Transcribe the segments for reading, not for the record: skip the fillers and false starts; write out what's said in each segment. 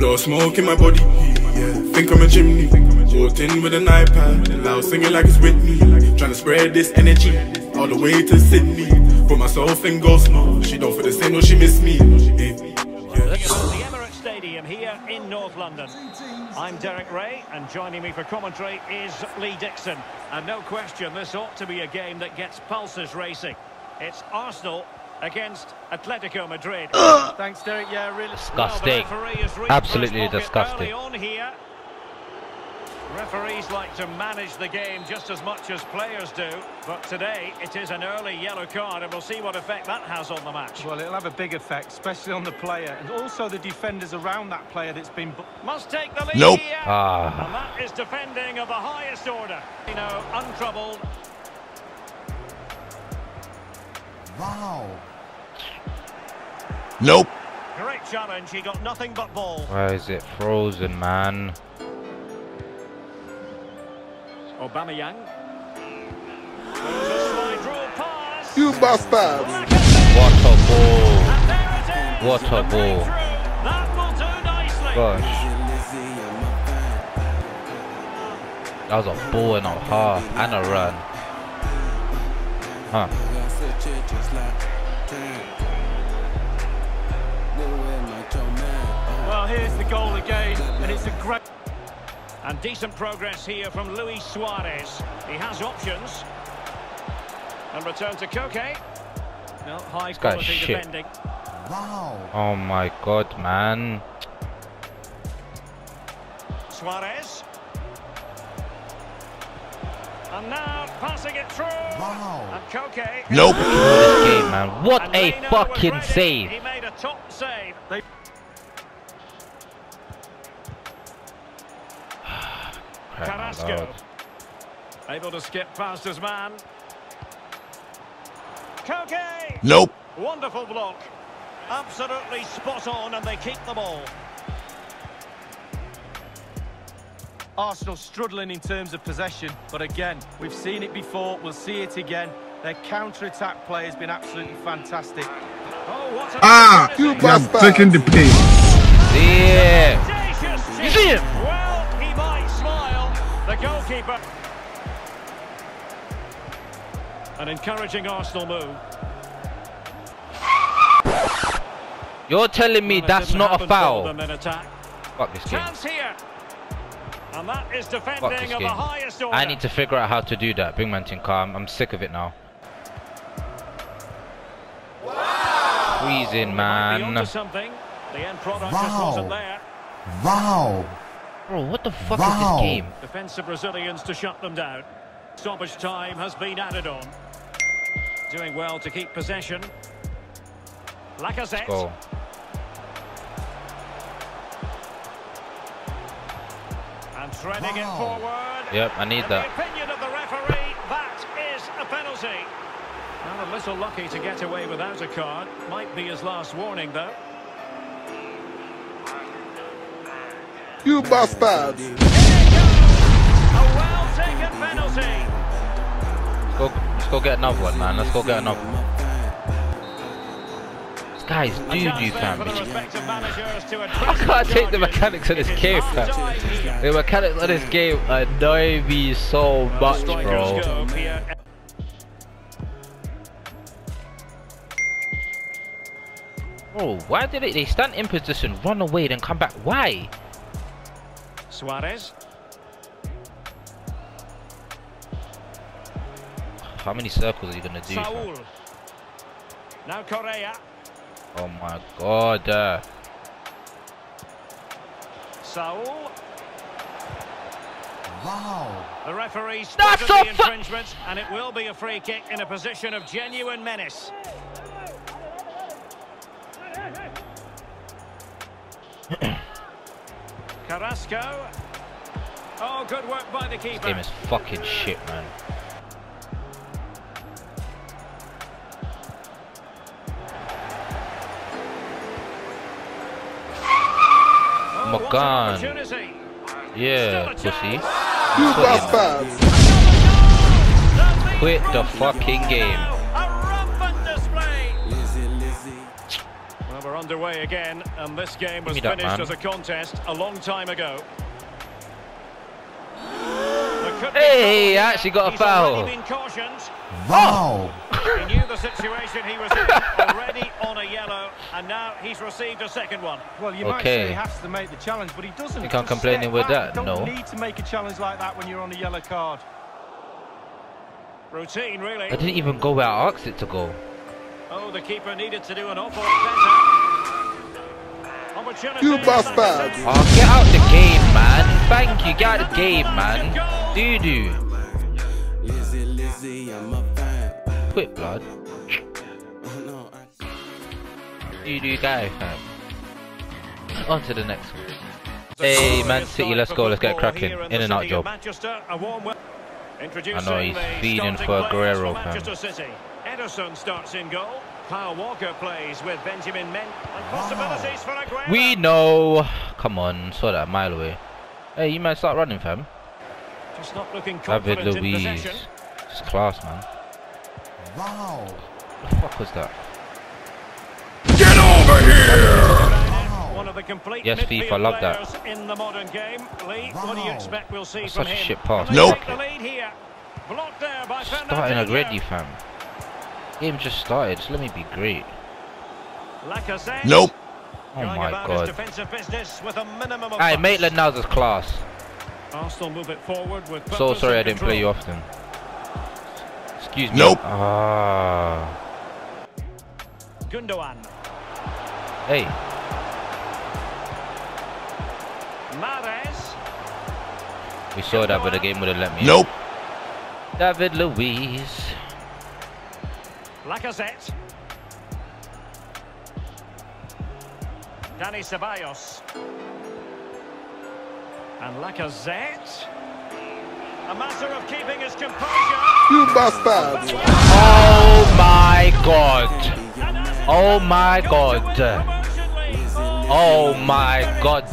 Blow smoke in my body, yeah. Think I'm a chimney. Walked in with an iPad, loud singing like it's with me. Trying to spread this energy all the way to Sydney. Put myself in ghost mode. She don't feel the same, no, she miss me. The Emirates Stadium here in North London. I'm Derek Ray, and joining me for commentary is Lee Dixon. And no question, this ought to be a game that gets pulses racing. It's Arsenal against Atletico Madrid. Thanks, Derek. Yeah, really disgusting. Absolutely disgusting. On here. Referees like to manage the game just as much as players do, but today it is an early yellow card, and we'll see what effect that has on the match. Well, it'll have a big effect, especially on the player and also the defenders around that player that's been... Must take the lead here. And that is defending of the highest order. You know, untroubled. Wow. Nope. Great challenge. He got nothing but ball. Why is it frozen, man? Aubameyang. You bastard! What a ball! What a ball! That will do nicely. Gosh, that was a ball and a half and a run. Well, here's the goal again, and it's a great. And decent progress here from Luis Suarez. He has options. And return to Koke. No, high quality defending. Wow. Oh my god, man. Suarez. And now passing it through. Wow. And Koke. Nope. This game, man. What a fucking save. He made a top save. Carrasco, able to skip past his man. Koke! Nope. Wonderful block. Absolutely spot on, and they keep the ball. Arsenal struggling in terms of possession, but again, we've seen it before, we'll see it again. Their counter-attack play has been absolutely fantastic. Oh, what a... You bastard! Taking the pace. Yeah. You see him? Well, he might smile. The goalkeeper. An encouraging Arsenal move. You're telling me that's not a foul? Fuck this game. And that is defending of the highest order. I need to figure out how to do that. Big man Tinker. I'm sick of it now. Wow. Freezing, man. The end product just wasn't there. Wow. Bro, what the fuck is this game? Defensive Brazilians to shut them down. Stoppage time has been added on. Doing well to keep possession. Lacazette. Go. And threading it forward. Yep, I need that. The opinion of the referee, that is a penalty. And a little lucky to get away without a card. Might be his last warning, though. You bastards! Here it goes. A well taken penalty. Let's go get another one, man. Let's go get another one. This guy's doo-doo, fam. I can't take the mechanics of this game, fam. The mechanics of this game annoy me so much, bro. Bro, why did they stand in position, run away, then come back? Why? Suarez. How many circles are you gonna do? Saul. Now Correa. Oh my god. Saul. Wow. The referee spotted the infringement, and it will be a free kick in a position of genuine menace. Carrasco. Oh, good work by the keeper. This game is fucking shit, man. Oh, my god. Yeah, pussy. You bastards. Quit the fucking game. Well, we're on underway again, and this game was finished as a contest a long time ago. Hey, he actually got a foul. Wow. He knew the situation he was in, already on a yellow, and now he's received a second one. Well, you might say he has to make the challenge, but he doesn't. You can't complain with that, no. You don't need to make a challenge like that when you're on a yellow card. Routine, really. I didn't even go where I asked it to go. Oh, the keeper needed to do an awful better. You bastard! Oh, get out the game, man. Thank you, get out the game, man. Doo-doo. Quit, blood. Doo-doo guy, fam. On to the next one. Hey, Man City, let's go, let's get cracking. In and out job. I know he's feeding for Aguero, fam. Ederson starts in goal. Kyle Walker plays with Benjamin Men. And possibilities for Aguero. We know. Come on, saw that a mile away. Hey, you might start running, fam. Just not looking confident. David Luiz. It's class, man. Wow. What the fuck was that? Get over here! Wow. One of the complete yes, FIFA, I love that. In the modern game. Lee, wow. What do you expect we'll see from him? Such a shit pass. Nope. Starting already, fam. Game just started, so let me be great. Lacazette. Nope. Oh my god. Hey, Maitland-Niles is class. Arsenal move it forward with so sorry I didn't play you often. Excuse me. Nope. Ah. Gundogan. Hey. Mahrez. We saw that, but the game wouldn't let me. Nope. David Luiz. Lacazette. Danny Ceballos. And Lacazette. A matter of keeping his composure. You bastards. Oh my god. Oh my god. Oh my god.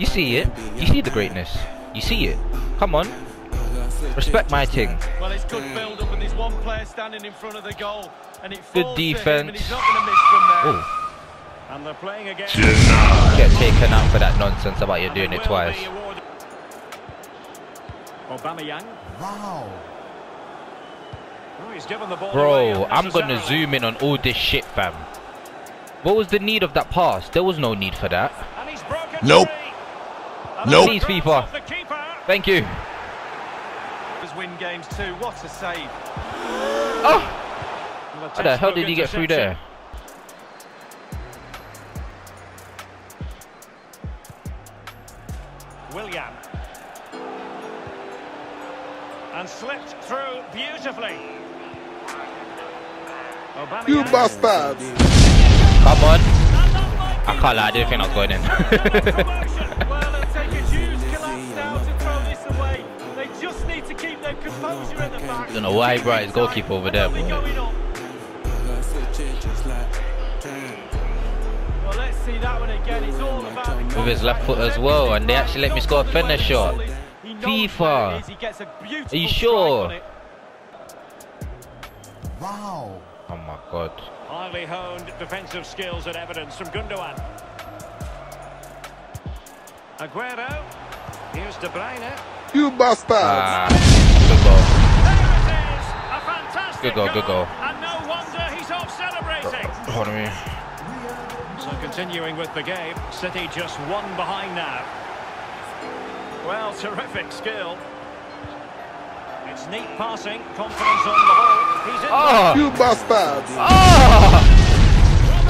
You see it. You see the greatness. You see it. Come on. Respect my team. Well, it's good build up, and there's one player standing in front of the goal, and it good defense. And he's not going to miss from there. Oh. And they're playing again. Get taken out for that nonsense about you doing it twice. Aubameyang. Wow. Oh, he's given the ball. Bro, I'm going to zoom in on all this shit, fam. What was the need of that pass? There was no need for that. And he's broken. Nope. Nope. Please, FIFA. Thank you. Win games too. What a save! Oh! How the hell did he get through there? Willian and slipped through beautifully. You bastards! Come on! I can't lie. I didn't think I was going in. Just need to keep their composure at the back. I don't know why, bro. His goalkeeper over there. Boy. Well, let's see that one again. It's all about with his left foot as well, and they actually let me score a finish shot. FIFA, are you sure? Wow! Oh my god! Highly honed defensive skills and evidence from Gundogan. Aguero. Here's De Bruyne. You bastards! Good goal. Good goal, good goal. And no wonder he's off celebrating. Pardon me. So continuing with the game, City just one behind now. Well, terrific skill. It's neat passing, confidence on the ball. He's in. Oh. You bastards! Oh.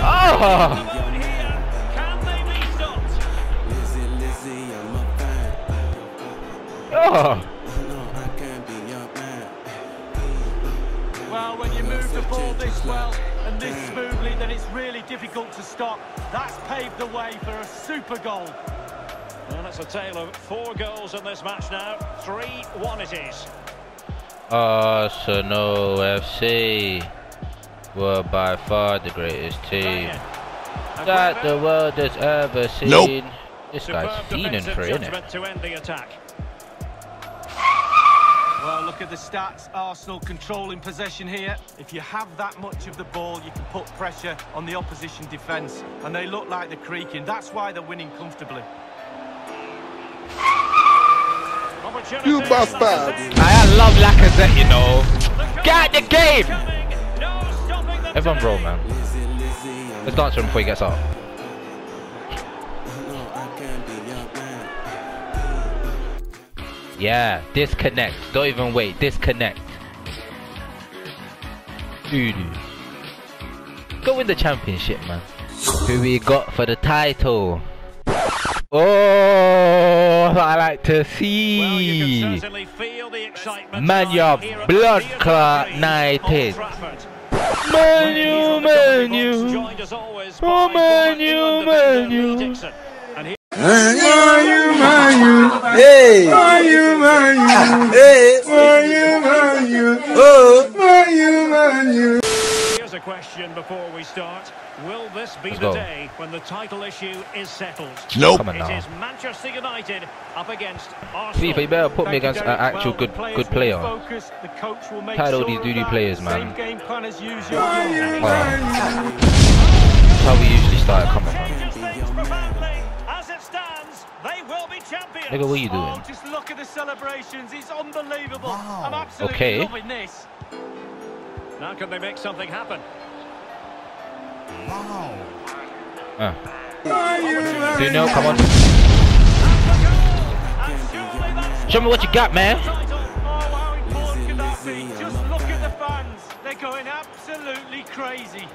Oh. Oh. Well, when you move the ball this well and this smoothly, then it's really difficult to stop. That's paved the way for a super goal. And it's a tale of four goals in this match now. 3-1 it is. Arsenal FC were by far the greatest team that the world has ever seen. Nope. This guy's feeding for it, innit? To end the attack. Well, look at the stats. Arsenal controlling possession here. If you have that much of the ball, you can put pressure on the opposition defence. And they look like they're creaking. That's why they're winning comfortably. You bastards! I love Lacazette, you know. Get the game! Everyone roll, man. Let's dance for him before he gets up. Yeah, disconnect. Don't even wait. Disconnect. Dude. Go win the championship, man. Who we got for the title? Oh, I like to see. Well, you can certainly feel the excitement. Man, you're blood clot United. Here's a question before we start. Will this be the day when the title issue is settled? Nope. It is Manchester United up against Arsenal. FIFA, you better put me against an actual good player. Title these duty players, man. That's how we usually start. Come on, man. They will be champions. Nigga, what are you doing? Oh, just look at the celebrations. It's unbelievable. Wow. I'm absolutely loving this. Now can they make something happen? Wow. Do you know? Come on. Show me what you got, man. Just look at the fans. They're going absolutely crazy.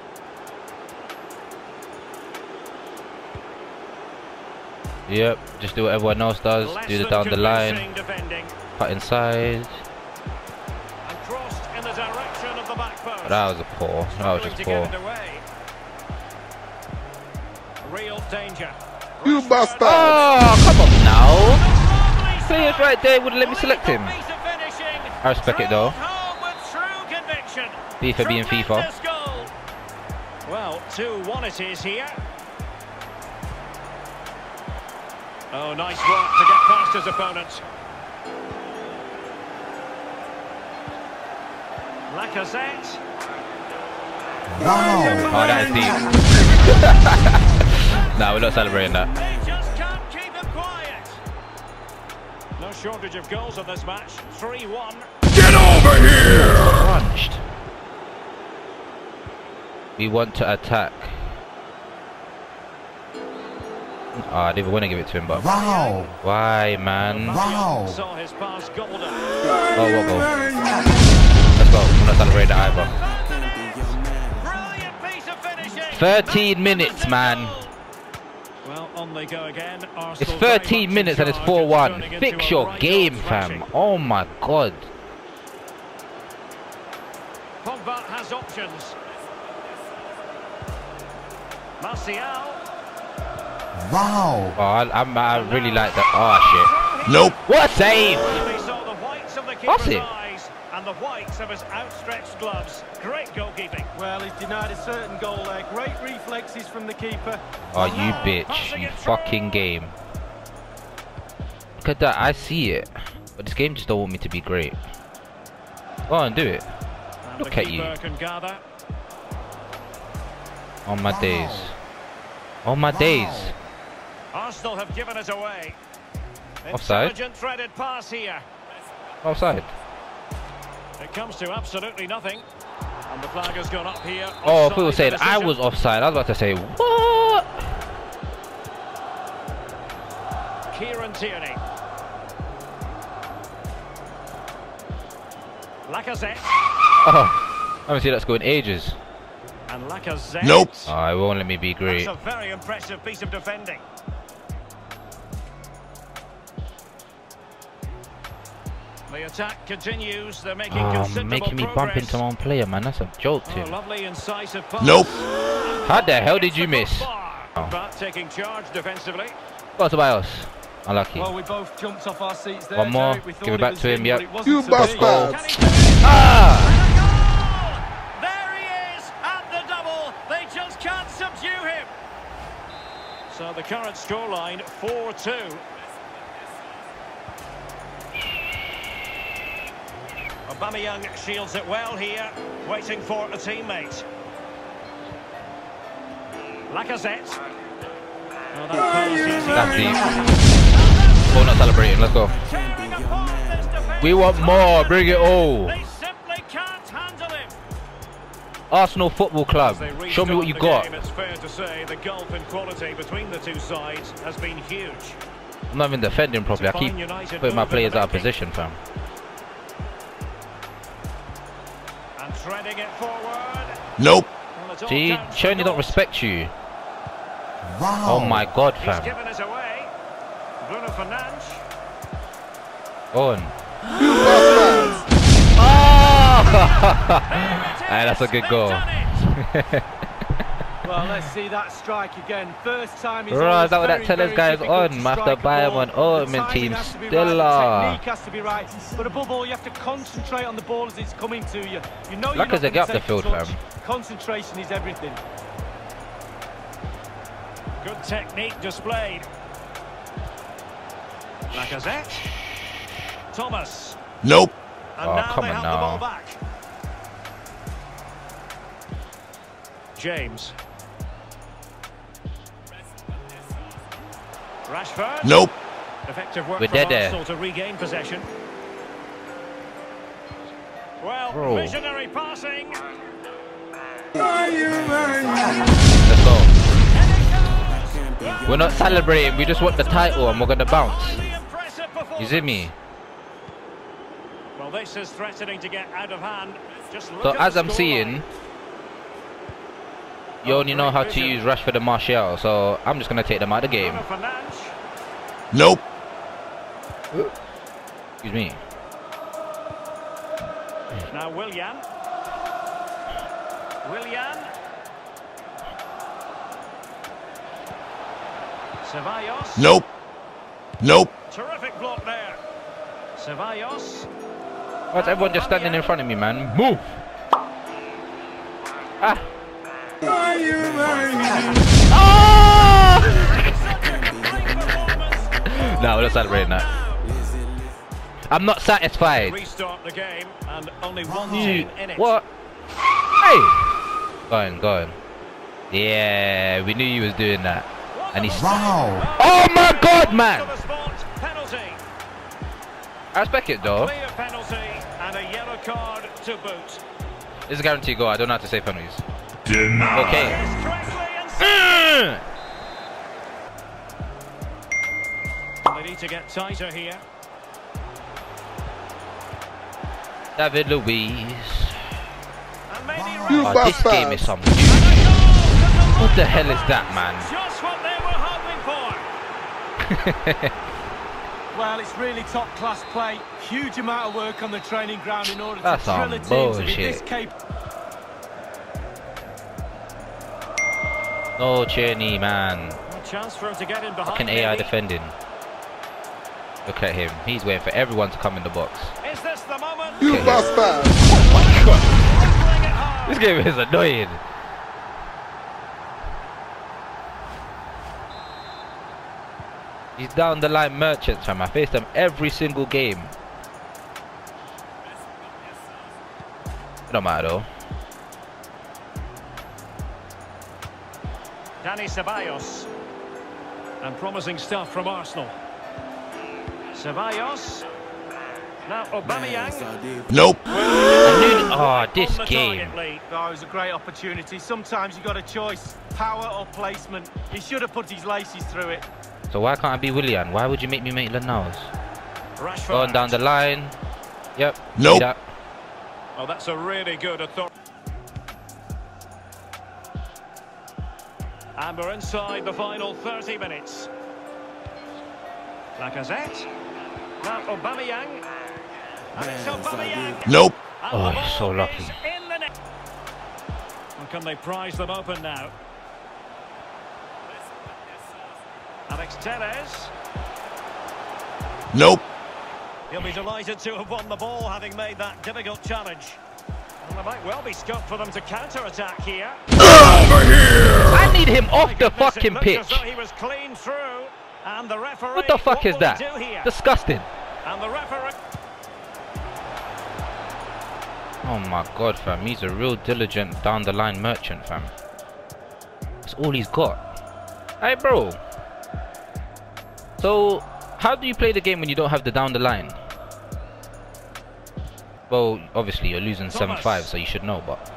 Yep, just do what everyone else does. Do the down the line, cut inside. That was a poor. That was just poor. Real danger. You bastard! Oh, come on now! See it right there. Wouldn't let me select him. I respect it though. FIFA being FIFA. Well, 2-1 it is here. Oh, nice work to get past his opponent. Lacazette. Wow. Oh, that is deep. Nah, we're not celebrating that. They just can't keep him quiet. No shortage of goals in this match. 3-1. Get over here! Crunched. We want to attack. Oh, I didn't want to give it to him, but wow! Why, man? Wow! Saw his pass gobbled up. Oh, what goal? Let's go. I'm not celebrating that either. Brilliant piece of finishing. 13 minutes, man. Well, on they go again. It's 13 minutes and it's 4-1. Fix your game, fam. Oh my god. Pogba has options. Martial. Wow! Oh, I really like that. Oh shit! Nope. What a save! What's it? And the whites of his outstretched gloves. Great goalkeeping. Well, he's denied a certain goal there. Great reflexes from the keeper. Oh, you bitch! You fucking game. Look at that. I see it, but this game just don't want me to be great. Go on, do it. Look at you. On my days. On my days. Arsenal have given us away. Offside. Threaded pass here. Offside. It comes to absolutely nothing. And the flag has gone up here. Oh, people said I was offside. I was about to say what? Kieran Tierney. Lacazette. Oh, I haven't seen that score in ages. And Lacazette. Nope. Oh, it won't let me be great. That's a very impressive piece of defending. The attack continues. They're making making me bump into my own player, man. That's a joke, too. Lovely incisive pass. Nope. How the hell did you miss? But taking charge defensively. Got to Ceballos. Unlucky. Well, we both jumped off our seats there. One more. Give it back to him. Yep. You bastard. Ah! So the current scoreline 4-2. Aubameyang shields it well here, waiting for a teammate. Lacazette. Oh, that's easy. Oh, not celebrating. Let's go. We want more. Bring it all. They simply can't handle him. Arsenal Football Club. Show me what you got. It's fair to say the gulf in quality between the two sides has been huge. I'm not even defending properly. I keep putting my players out of position, fam. And threading it forward. Nope. See, Tierney don't respect you. Wow. Oh my God, fam. He's given us away. Bruno Fernandes. On. Oh! Hey, that's a good goal. Well, let's see that strike again. First time he's right, that what that Tellers guy is on. Master Bayern on Ultimate Team. Still are. Technique has to be right. But above all, you have to concentrate on the ball as it's coming to you. You know you're not going to take the field, fam. Concentration is everything. Good technique displayed. Lacazette. Thomas. Nope. And oh, now come on now. The ball back. James. Rashford. Nope. Effective work. We're dead there. To regain possession. Well, bro. Visionary passing. Let's go. We're not celebrating. We just want the title, and we're gonna bounce. You see me? Well, this is threatening to get out of hand. Just look so as I'm seeing. You only know how to use Rashford and Martial, so I'm just going to take them out of the game. Nope. Excuse me. Now Willian. Willian. Ceballos. Nope. Nope. Terrific block there. Ceballos. What's everyone just standing in front of me, man? Move. Ah. Are you oh! No, we're not celebrating that. I'm not satisfied. Restart the game and only one team in it. What? Hey! Go on, go on. Yeah, we knew you was doing that. And he's wow. Oh my God, man! I respect it though. This is a guaranteed goal. I don't have to say penalties. Denied. Okay. They need to get tighter here. David Luiz. Oh, this game is something. What the hell is that, man? Just what they were hoping for. Well, it's really top-class play. Huge amount of work on the training ground in order to drill a team to be this capable. No Tierney, man. Chance for him to get in behind. Fucking AI defending. Look at him. He's waiting for everyone to come in the box. Is this the moment? You bastard! Oh my God! This game is annoying. He's down the line merchants, fam. I face them every single game. It don't matter though. Danny Ceballos, and promising stuff from Arsenal. Ceballos, now Aubameyang. Nope. Oh, this game. That was a great opportunity. Sometimes you got a choice, power or placement. He should have put his laces through it. So why can't I be Willian? Why would you make me Maitland-Niles? Going down the line. Yep. Nope. That. Oh, that's a really good authority. And we're inside the final 30 minutes. Lacazette. Now Aubameyang. And it's Aubameyang. Nope. Oh, he's so lucky. And can they prize them open now? Alex Telles. Nope. He'll be delighted to have won the ball, having made that difficult challenge. And there might well be scope for them to counter-attack here. Over here! I need him off the fucking pitch. He was clean through, and the referee, what the fuck is that? Disgusting. And the referee. Oh my god, fam, he's a real diligent down the line merchant, fam. That's all he's got. Hey bro, so how do you play the game when you don't have the down the line? Well, obviously you're losing 7-5, so you should know, but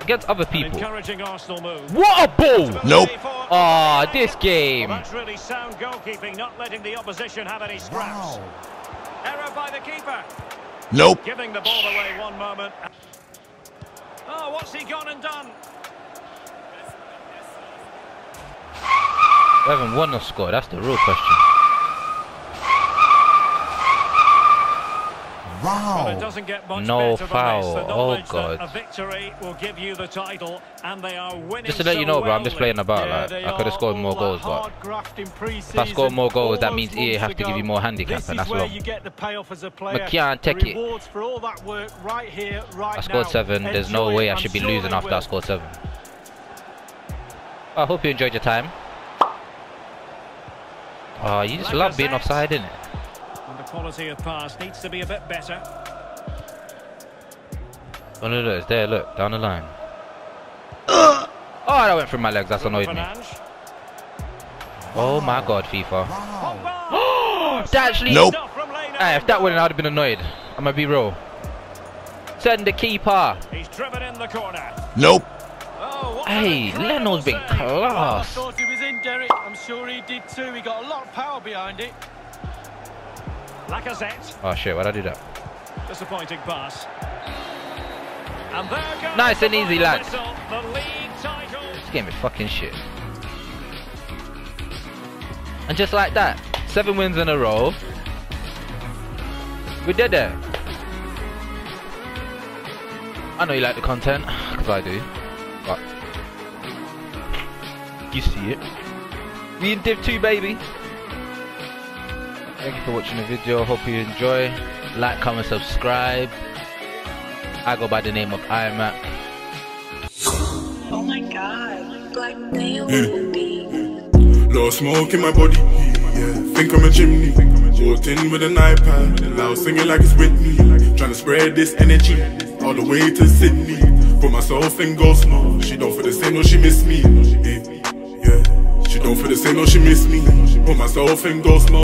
against other people. What a ball! Nope. Ah, oh, this game. Well, that's really sound goalkeeping, not letting the opposition have any scraps. Wow. Error by the keeper. Nope. Giving the ball away one moment. Oh, what's he gone and done? We haven't won or scored. That's the real question. Wow. Well, it doesn't get much no foul. Oh god. A victory will give you the title, and they are winning. Just to let you know, bro, I'm just playing about. Like, I could have scored more goals, but if I score more goals, that means EA have to give you more handicap, and that's wrong. I can't take it. I scored 7. There's no way I should be losing after I scored 7. I hope you enjoyed your time. Oh, you just love being offside, innit? Quality of pass needs to be a bit better. Oh no, look, it's there, look, down the line. Oh, that went through my legs, that's annoyed me. Oh my god, FIFA. Wow. That actually... Nope. Hey, if that went, I would have been annoyed. I'm gonna be real. Send the keeper. He's driven in the corner. Nope. Oh, hey, Leno's been class. Well, I thought he was in, Derek. I'm sure he did too. He got a lot of power behind it. Lacazette. Oh shit, why'd I do that? Disappointing pass. And there nice and easy, lads. This game is fucking shit. And just like that, 7 wins in a row. We did it. I know you like the content, because I do. But you see it. We in Div 2, baby. Thank you for watching the video, hope you enjoy. Like, comment, subscribe. I go by the name of IMACC. Oh my god, black nails will be. Little smoke in my body, yeah. Think I'm a chimney. Walked in with an iPad, and loud singing like it's Whitney. Trying to spread this energy, all the way to Sydney. Put myself in ghost mode, she don't feel the same, no she miss me. Yeah, she don't feel the same, no she miss me. Put myself in ghost mode.